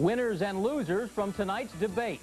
Winners and losers from tonight's debate.